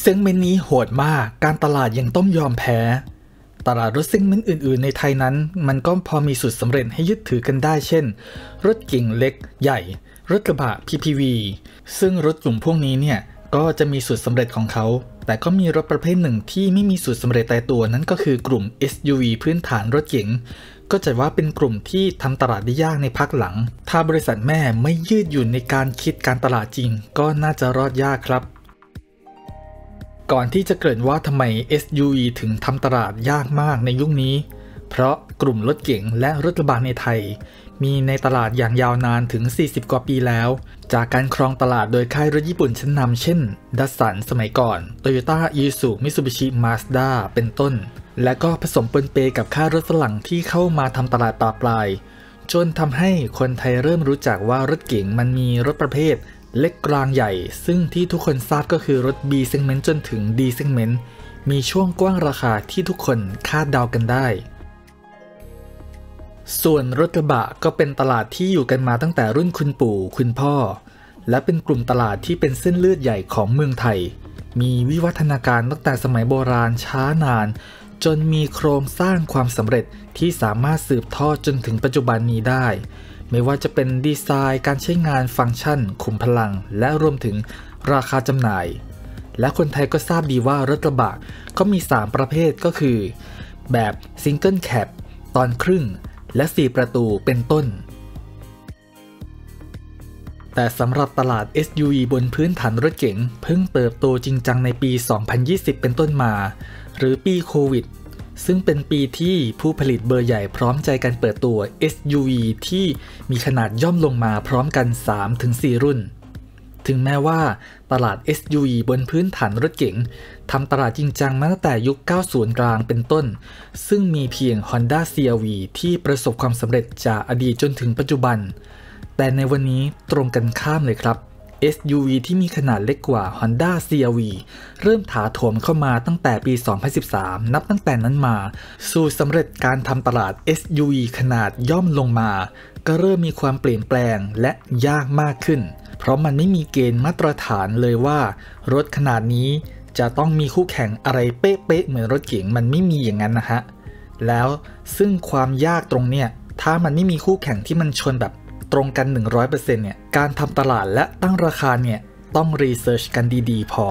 เซกเมนต์นี้โหดมากการตลาดยังต้องยอมแพ้ตลาดรถเซกเมนต์อื่นๆในไทยนั้นมันก็พอมีสูตรสำเร็จให้ยึดถือกันได้เช่นรถเก๋งเล็กใหญ่รถกระบะ PPV ซึ่งรถกลุ่มพวกนี้เนี่ยก็จะมีสูตรสำเร็จของเขาแต่ก็มีรถประเภทหนึ่งที่ไม่มีสูตรสำเร็จตายตัวนั่นก็คือกลุ่ม SUV พื้นฐานรถเก๋งก็จะว่าเป็นกลุ่มที่ทำตลาดได้ยากในพักหลังถ้าบริษัทแม่ไม่ยืดหยุ่นในการคิดการตลาดจริงก็น่าจะรอดยากครับก่อนที่จะเกริ่นว่าทำไม SUV ถึงทำตลาดยากมากในยุคนี้เพราะกลุ่มรถเก๋งและรถกระบะในไทยมีในตลาดอย่างยาวนานถึง40กว่าปีแล้วจากการครองตลาดโดยค่ายรถญี่ปุ่นชั้นนำเช่นดัสสันสมัยก่อน Toyota, Isuzu, Mitsubishi, Mazda เป็นต้นและก็ผสมปนเปกับค่ายรถฝรั่งที่เข้ามาทำตลาดปลาปลายจนทำให้คนไทยเริ่มรู้จักว่ารถเก๋งมันมีรถประเภทเล็กกลางใหญ่ซึ่งที่ทุกคนทราบก็คือรถ B segment จนถึง D segment มีช่วงกว้างราคาที่ทุกคนคาดเดากันได้ส่วนรถกระบะก็เป็นตลาดที่อยู่กันมาตั้งแต่รุ่นคุณปู่คุณพ่อและเป็นกลุ่มตลาดที่เป็นเส้นเลือดใหญ่ของเมืองไทยมีวิวัฒนาการตั้งแต่สมัยโบราณช้านานจนมีโครงสร้างความสำเร็จที่สามารถสืบทอดจนถึงปัจจุบันนี้ได้ไม่ว่าจะเป็นดีไซน์การใช้งานฟังก์ชันขุมพลังและรวมถึงราคาจำหน่ายและคนไทยก็ทราบดีว่ารถกระบะก็มี3ประเภทก็คือแบบซิงเกิลแคปตอนครึ่งและ4ประตูเป็นต้นแต่สำหรับตลาด SUV บนพื้นฐานรถเก๋งเพิ่งเติบโตจริงจังในปี2020เป็นต้นมาหรือปีโควิดซึ่งเป็นปีที่ผู้ผลิตเบอร์ใหญ่พร้อมใจกันเปิดตัว SUV ที่มีขนาดย่อมลงมาพร้อมกัน 3-4 รุ่นถึงแม้ว่าตลาด SUV บนพื้นฐานรถเก๋งทำตลาดจริงจังมาตั้งแต่ยุค 90 กลางเป็นต้นซึ่งมีเพียง Honda CR-V ที่ประสบความสำเร็จจากอดีตจนถึงปัจจุบันแต่ในวันนี้ตรงกันข้ามเลยครับ SUV ที่มีขนาดเล็กกว่า Honda CR-V เริ่มถาโถมเข้ามาตั้งแต่ปี 2013 นับตั้งแต่นั้นมาสู่สำเร็จการทำตลาด SUV ขนาดย่อมลงมาก็เริ่มมีความเปลี่ยนแปลงและยากมากขึ้นเพราะมันไม่มีเกณฑ์มาตรฐานเลยว่ารถขนาดนี้จะต้องมีคู่แข่งอะไรเป๊ะๆเหมือนรถเก๋งมันไม่มีอย่างนั้นนะฮะแล้วซึ่งความยากตรงเนี้ยถ้ามันไม่มีคู่แข่งที่มันชนแบบตรงกัน 100% เนี่ยการทำตลาดและตั้งราคาเนี่ยต้องรีเสิร์ชกันดีๆพอ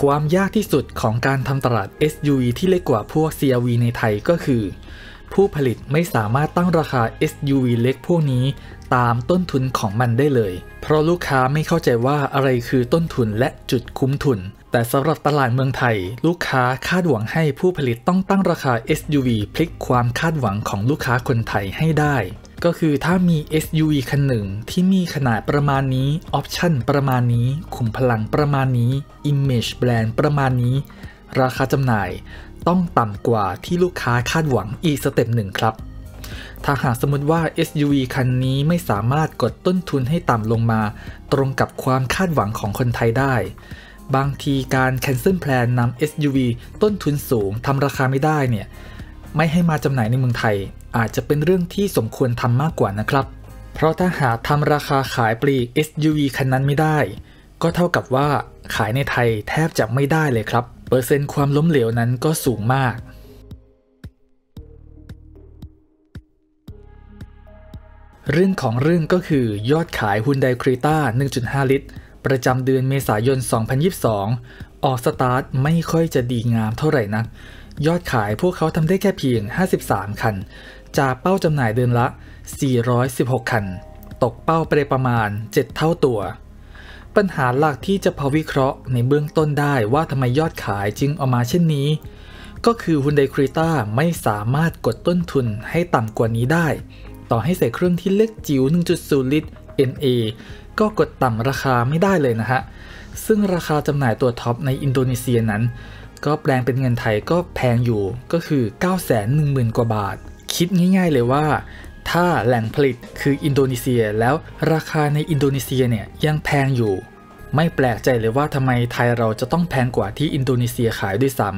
ความยากที่สุดของการทำตลาด SUV ที่เล็กกว่าพวก CR-V ในไทยก็คือผู้ผลิตไม่สามารถตั้งราคา SUV เล็กพวกนี้ตามต้นทุนของมันได้เลยเพราะลูกค้าไม่เข้าใจว่าอะไรคือต้นทุนและจุดคุ้มทุนแต่สำหรับตลาดเมืองไทยลูกค้าคาดหวังให้ผู้ผลิตต้องตั้งราคา SUV พลิกความคาดหวังของลูกค้าคนไทยให้ได้ก็คือถ้ามี SUV คันหนึ่งที่มีขนาดประมาณนี้ออปชั่นประมาณนี้ขุมพลังประมาณนี้ Image Brand ประมาณนี้ราคาจำหน่ายต้องต่ำกว่าที่ลูกค้าคาดหวังอีกสเต็ปหนึ่งครับถ้าหากสมมติว่า SUV คันนี้ไม่สามารถกดต้นทุนให้ต่ำลงมาตรงกับความคาดหวังของคนไทยได้บางทีการ cancel plan นำ SUV ต้นทุนสูงทำราคาไม่ได้เนี่ยไม่ให้มาจำหน่ายในเมืองไทยอาจจะเป็นเรื่องที่สมควรทำมากกว่านะครับเพราะถ้าหากทำราคาขายปลีก SUV คันนั้นไม่ได้ก็เท่ากับว่าขายในไทยแทบจะไม่ได้เลยครับเปอร์เซ็นต์ความล้มเหลวนั้นก็สูงมากเรื่องของเรื่องก็คือยอดขาย Hyundai Creta 1.5 ลิตรประจำเดือนเมษายน 2022ออกสตาร์ทไม่ค่อยจะดีงามเท่าไหร่นักยอดขายพวกเขาทำได้แค่เพียง53คันจากเป้าจำหน่ายเดือนละ416คันตกเป้าไปประมาณ7เท่าตัวปัญหาหลักที่จะพอวิเคราะห์ในเบื้องต้นได้ว่าทำไมยอดขายจึงออกมาเช่นนี้ก็คือ Hyundai Creta ไม่สามารถกดต้นทุนให้ต่ำกว่านี้ได้ต่อให้ใส่เครื่องที่เล็กจิ๋ว 1.0 ลิตร NA ก็กดต่ำราคาไม่ได้เลยนะฮะซึ่งราคาจำหน่ายตัวท็อปในอินโดนีเซียนั้นก็แปลงเป็นเงินไทยก็แพงอยู่ก็คือ 910,000 กว่าบาทคิดง่ายๆเลยว่าถ้าแหล่งผลิตคืออินโดนีเซียแล้วราคาในอินโดนีเซียเนี่ยยังแพงอยู่ไม่แปลกใจเลยว่าทำไมไทยเราจะต้องแพงกว่าที่อินโดนีเซียขายด้วยซ้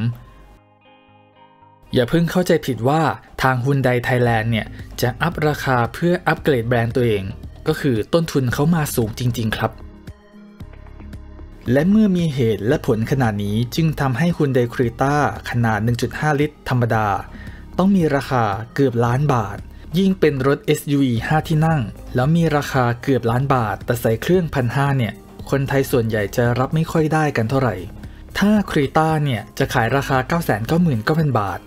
ำอย่าเพิ่งเข้าใจผิดว่าทาง Hyundai Thailand เนี่ยจะอัพราคาเพื่ออัปเกรดแบรนด์ตัวเอง ก็คือต้นทุนเขามาสูงจริงๆครับและเมื่อมีเหตุและผลขนาดนี้จึงทำให้ Hyundai Creta ขนาด 1.5 ลิตรธรรมดาต้องมีราคาเกือบล้านบาทยิ่งเป็นรถ SUV 5 ที่นั่งแล้วมีราคาเกือบล้านบาทแต่ใส่เครื่อง 1,500 เนี่ยคนไทยส่วนใหญ่จะรับไม่ค่อยได้กันเท่าไหร่ถ้า Creta เนี่ยจะขายราคา 999,000 บาท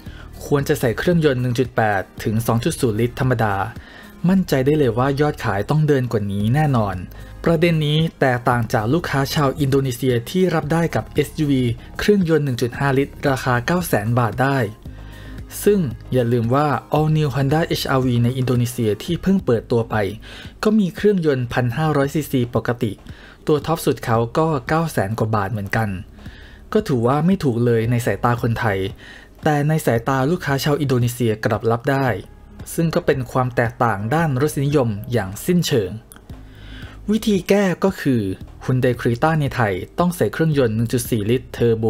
ควรจะใส่เครื่องยนต์ 1.8 ถึง 2.0 ลิตรธรรมดามั่นใจได้เลยว่ายอดขายต้องเดินกว่านี้แน่นอนประเด็นนี้แตกต่างจากลูกค้าชาวอินโดนีเซียที่รับได้กับ SUV เครื่องยนต์ 1.5 ลิตรราคา 900,000 บาทได้ซึ่งอย่าลืมว่า All New Honda HR-V ในอินโดนีเซียที่เพิ่งเปิดตัวไปก็มีเครื่องยนต์ 1,500 ซีซีปกติตัวท็อปสุดเขาก็ 900,000 กว่าบาทเหมือนกันก็ถือว่าไม่ถูกเลยในสายตาคนไทยแต่ในสายตาลูกค้าชาวอินโดนีเซียกลับรับได้ซึ่งก็เป็นความแตกต่างด้านรสนิยมอย่างสิ้นเชิงวิธีแก้ก็คือ Hyundai Creta ในไทยต้องใส่เครื่องยนต์ 1.4 ลิตรเทอร์โบ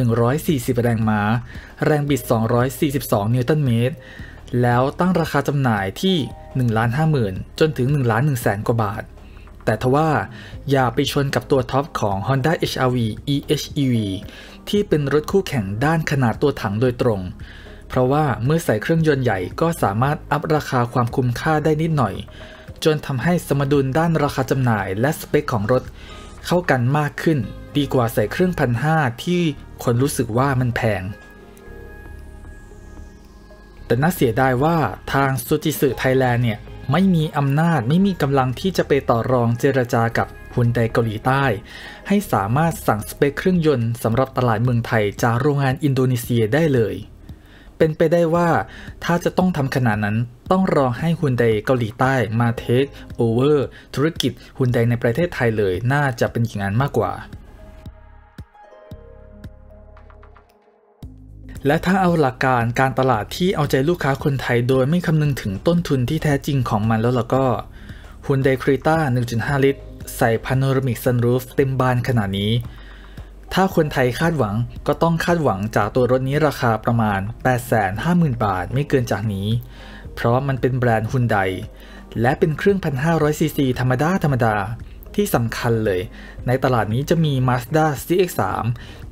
140 แรงม้าแรงบิด 242 นิวตันเมตรแล้วตั้งราคาจำหน่ายที่ 1,50,000 จนถึง 1,100,000 กว่าบาทแต่ทว่าอย่าไปชนกับตัวท็อปของ Honda HR-V EHEV ที่เป็นรถคู่แข่งด้านขนาดตัวถังโดยตรงเพราะว่าเมื่อใส่เครื่องยนต์ใหญ่ก็สามารถอัพราคาความคุ้มค่าได้นิดหน่อยจนทำให้สมดุลด้านราคาจำหน่ายและสเปคของรถเข้ากันมากขึ้นดีกว่าใส่เครื่อง 1,500 ที่คนรู้สึกว่ามันแพงแต่น่าเสียดายว่าทางซูจิสึไทยแลนด์เนี่ยไม่มีอำนาจไม่มีกำลังที่จะไปต่อรองเจรจากับฮุนไดเกาหลีใต้ให้สามารถสั่งสเปคเครื่องยนต์สำหรับตลาดเมืองไทยจากโรงงานอินโดนีเซียได้เลยเป็นไปได้ว่าถ้าจะต้องทำขนาดนั้นต้องรอให้ฮุนไดเกาหลีใต้มาเทคโอเวอร์ธุรกิจฮุนไดในประเทศไทยเลยน่าจะเป็นอย่างนั้นมากกว่าและถ้าเอาหลักการการตลาดที่เอาใจลูกค้าคนไทยโดยไม่คำนึงถึงต้นทุนที่แท้จริงของมันแล้วล่ะก็ Hyundai Creta 1.5 ลิตรใส่ Panoramic Sunroof เต็มบานขนาดนี้ถ้าคนไทยคาดหวังก็ต้องคาดหวังจากตัวรถนี้ราคาประมาณ 850,000 บาทไม่เกินจากนี้เพราะมันเป็นแบรนด์ Hyundai และเป็นเครื่อง 1,500 ซีซีธรรมดาที่สำคัญเลยในตลาดนี้จะมี Mazda CX3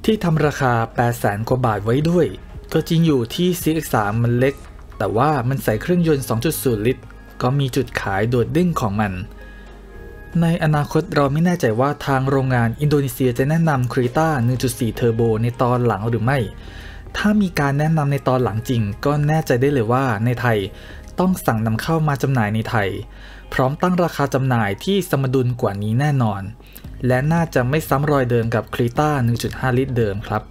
ที่ทำราคา 800,000 กว่าบาทไว้ด้วยก็จริงอยู่ที่ CX3 มันเล็กแต่ว่ามันใส่เครื่องยนต์ 2.0 ลิตรก็มีจุดขายโดดเด่นของมันในอนาคตเราไม่แน่ใจว่าทางโรงงานอินโดนีเซียจะแนะนำ Creta 1.4 เทอร์โบในตอนหลังหรือไม่ถ้ามีการแนะนำในตอนหลังจริงก็แน่ใจได้เลยว่าในไทยต้องสั่งนำเข้ามาจำหน่ายในไทยพร้อมตั้งราคาจำหน่ายที่สมดุลกว่านี้แน่นอนและน่าจะไม่ซ้ำรอยเดิมกับ Creta 1.5 ลิตรเดิมครับ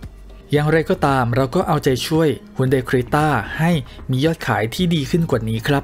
อย่างไรก็ตามเราก็เอาใจช่วย Hyundai Creta ให้มียอดขายที่ดีขึ้นกว่านี้ครับ